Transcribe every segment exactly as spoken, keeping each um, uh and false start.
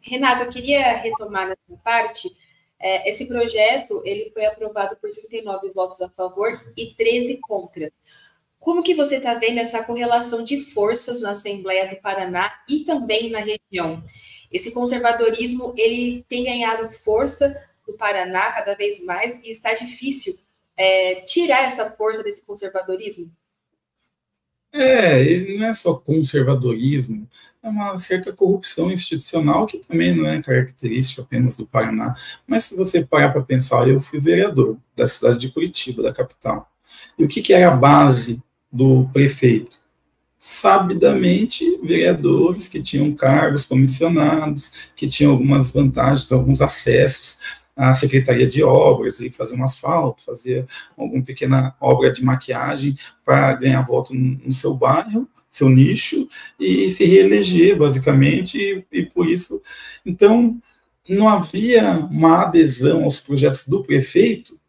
Renato, eu queria retomar nessa parte. É, esse projeto ele foi aprovado por trinta e nove votos a favor e treze contra. Como que você está vendo essa correlação de forças na Assembleia do Paraná e também na região? Esse conservadorismo ele tem ganhado força no Paraná cada vez mais e está difícil é, tirar essa força desse conservadorismo? É, ele não é só conservadorismo, é uma certa corrupção institucional que também não é característica apenas do Paraná. Mas se você parar para pensar, eu fui vereador da cidade de Curitiba, da capital. E o que, que era a base do prefeito? Sabidamente, vereadores que tinham cargos comissionados, que tinham algumas vantagens, alguns acessos à Secretaria de Obras, e fazer um asfalto, fazer alguma pequena obra de maquiagem para ganhar voto no seu bairro, seu nicho, e se reeleger, basicamente, e, e por isso. Então, não havia uma adesão aos projetos do prefeito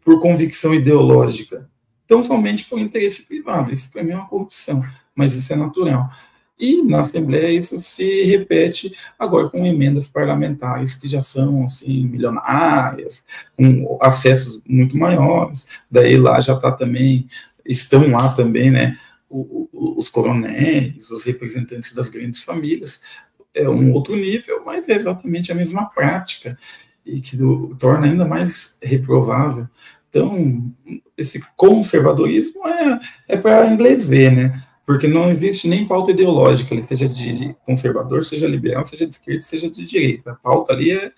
por convicção ideológica. Então, somente por interesse privado. Isso, para mim, é uma corrupção, mas isso é natural. E, na Assembleia, isso se repete agora com emendas parlamentares que já são, assim, milionárias, com acessos muito maiores. Daí, lá já está também, estão lá também, né, os coronéis, os representantes das grandes famílias. É um outro nível, mas é exatamente a mesma prática, e que do, torna ainda mais reprovável. Então, esse conservadorismo é, é para inglês ver, né? Porque não existe nem pauta ideológica, seja de conservador, seja liberal, seja de esquerda, seja de direita. A pauta ali é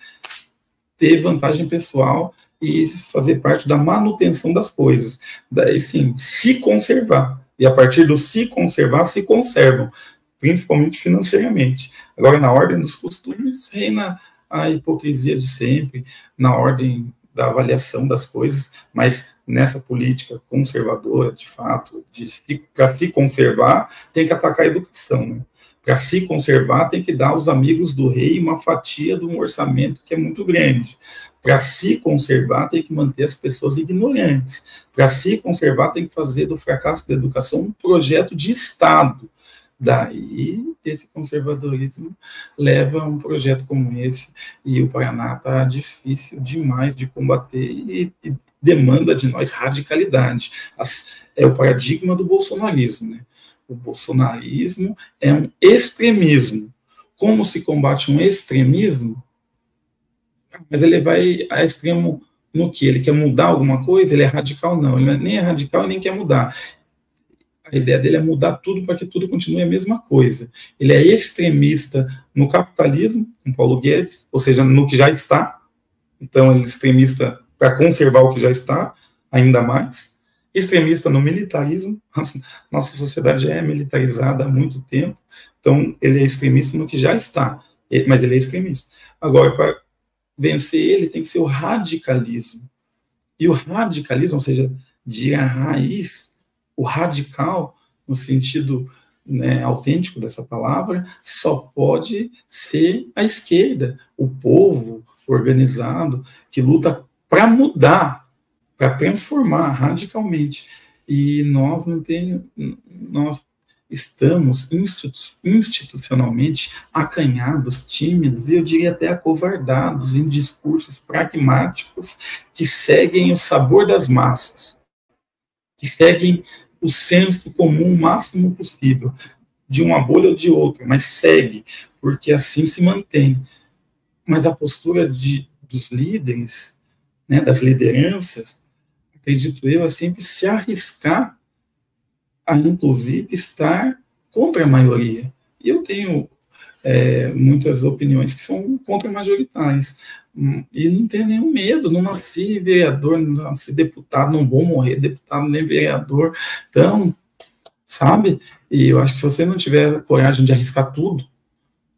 ter vantagem pessoal e fazer parte da manutenção das coisas. Daí, sim, se conservar. E a partir do se conservar, se conservam, principalmente financeiramente. Agora, na ordem dos costumes, reina a hipocrisia de sempre, na ordem da avaliação das coisas, mas nessa política conservadora, de fato, para se conservar, tem que atacar a educação, né? Para se conservar, tem que dar aos amigos do rei uma fatia de um orçamento que é muito grande. Para se conservar, tem que manter as pessoas ignorantes. Para se conservar, tem que fazer do fracasso da educação um projeto de Estado. Daí, esse conservadorismo leva a um projeto como esse, e o Paraná está difícil demais de combater e, e demanda de nós radicalidade. As, é o paradigma do bolsonarismo, né? O bolsonarismo é um extremismo. Como se combate um extremismo? Mas ele vai a extremo no que? Ele quer mudar alguma coisa? Ele é radical? Não, ele nem é radical e nem quer mudar. A ideia dele é mudar tudo para que tudo continue a mesma coisa. Ele é extremista no capitalismo, com Paulo Guedes, ou seja, no que já está. Então, ele é extremista para conservar o que já está, ainda mais. Extremista no militarismo. Nossa sociedade já é militarizada há muito tempo. Então, ele é extremista no que já está, mas ele é extremista. Agora, para vencer ele, tem que ser o radicalismo. E o radicalismo, ou seja, de a raiz, o radical, no sentido, né, autêntico dessa palavra, só pode ser a esquerda, o povo organizado que luta para mudar, para transformar radicalmente. E nós não temos, nós estamos institucionalmente acanhados, tímidos, e eu diria até acovardados em discursos pragmáticos que seguem o sabor das massas, que seguem o senso comum o máximo possível, de uma bolha ou de outra, mas segue, porque assim se mantém. Mas a postura de, dos líderes, né, das lideranças, acredito eu, é sempre se arriscar a, inclusive, estar contra a maioria. E eu tenho é, muitas opiniões que são contra-majoritárias, e não tenho nenhum medo, não nasci vereador, não nasci deputado, não vou morrer deputado nem vereador, então, sabe? E eu acho que se você não tiver coragem de arriscar tudo,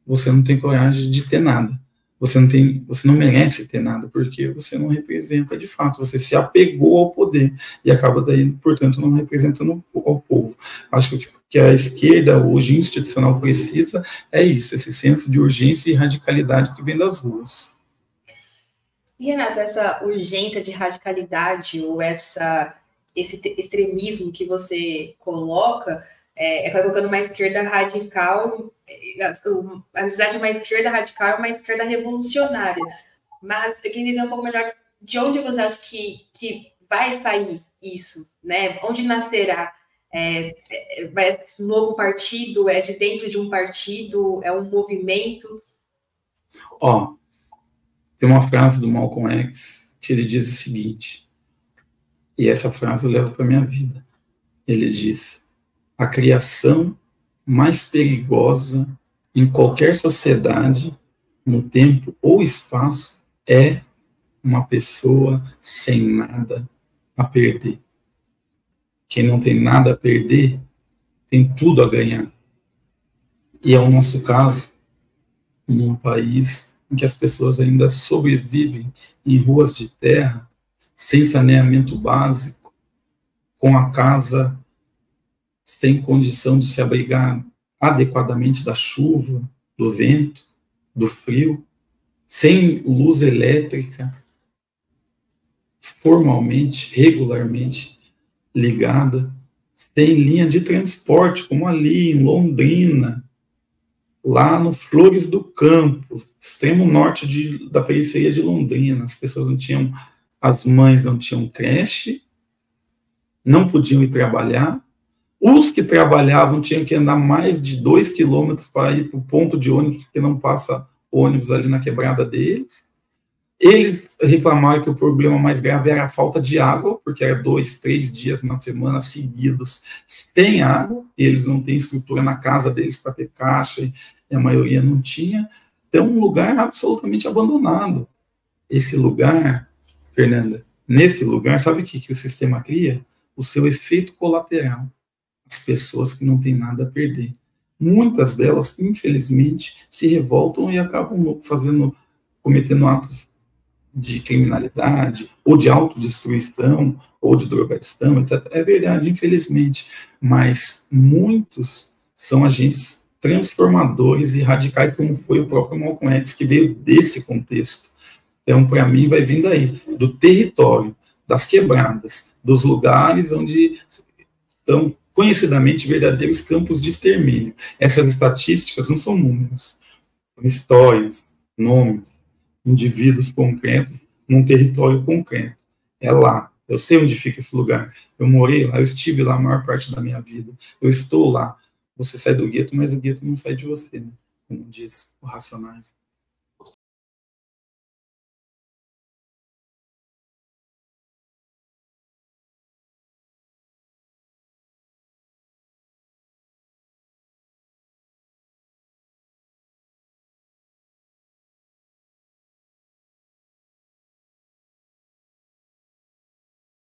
você não tem coragem de ter nada, você não tem, você não merece ter nada, porque você não representa de fato, você se apegou ao poder, e acaba daí, portanto, não representando ao povo. Acho que o que que a esquerda hoje institucional precisa é isso, esse senso de urgência e radicalidade que vem das ruas. Renato, essa urgência de radicalidade ou essa, esse extremismo que você coloca é, é colocando uma esquerda radical, a necessidade de uma esquerda radical é uma esquerda revolucionária. Mas eu queria entender um pouco melhor de onde você acha que, que vai sair isso, né? Onde nascerá? É, é, um novo partido? É de dentro de um partido? É um movimento? Ó, oh, tem uma frase do Malcolm X que ele diz o seguinte, e essa frase eu levo para a minha vida. Ele diz: a criação mais perigosa em qualquer sociedade, no tempo ou espaço, é uma pessoa sem nada a perder. Quem não tem nada a perder, tem tudo a ganhar. E é o nosso caso, num país em que as pessoas ainda sobrevivem em ruas de terra, sem saneamento básico, com a casa sem condição de se abrigar adequadamente da chuva, do vento, do frio, sem luz elétrica, formalmente, regularmente, ligada, tem linha de transporte, como ali em Londrina, lá no Flores do Campo, extremo norte de, da periferia de Londrina. As pessoas não tinham, as mães não tinham creche, não podiam ir trabalhar, os que trabalhavam tinham que andar mais de dois quilômetros para ir para o ponto de ônibus, porque não passa ônibus ali na quebrada deles. Eles reclamaram que o problema mais grave era a falta de água, porque era dois, três dias na semana seguidos sem água, eles não têm estrutura na casa deles para ter caixa, e a maioria não tinha. Então, um lugar absolutamente abandonado. Esse lugar, Fernanda, nesse lugar, sabe o que, que o sistema cria? O seu efeito colateral. As pessoas que não têm nada a perder. Muitas delas, infelizmente, se revoltam e acabam fazendo, cometendo atos de criminalidade, ou de autodestruição, ou de drogadição, etcétera. É verdade, infelizmente, mas muitos são agentes transformadores e radicais, como foi o próprio Malcolm X, que veio desse contexto. Então, para mim, vai vindo aí, do território, das quebradas, dos lugares onde estão conhecidamente verdadeiros campos de extermínio. Essas estatísticas não são números, são histórias, nomes, indivíduos concretos, num território concreto. É lá. Eu sei onde fica esse lugar. Eu morei lá, eu estive lá a maior parte da minha vida. Eu estou lá. Você sai do gueto, mas o gueto não sai de você, né? Como diz o Racionais.